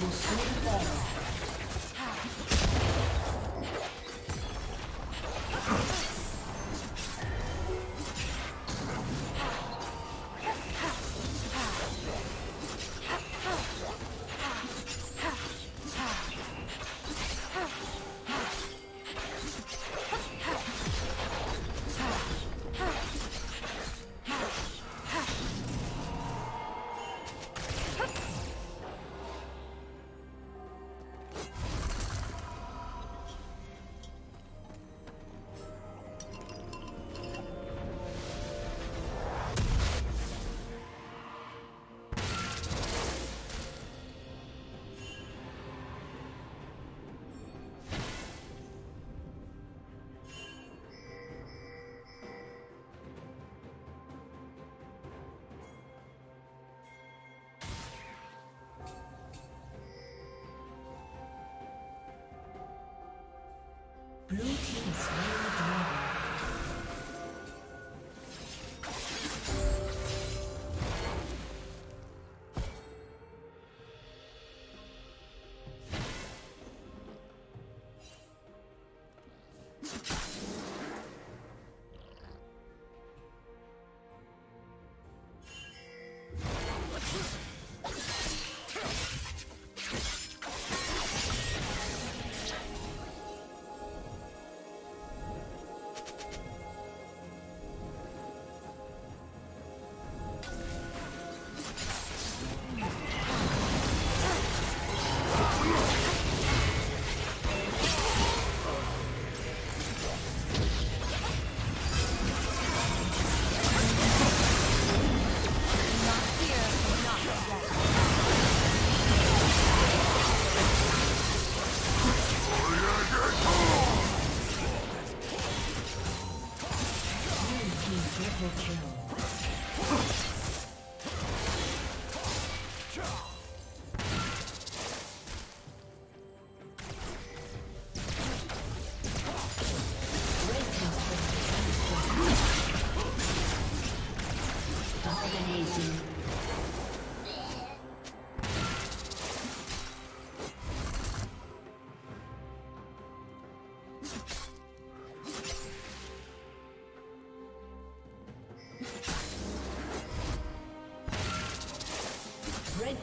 will soon fall. Blue team slain the dragon. Red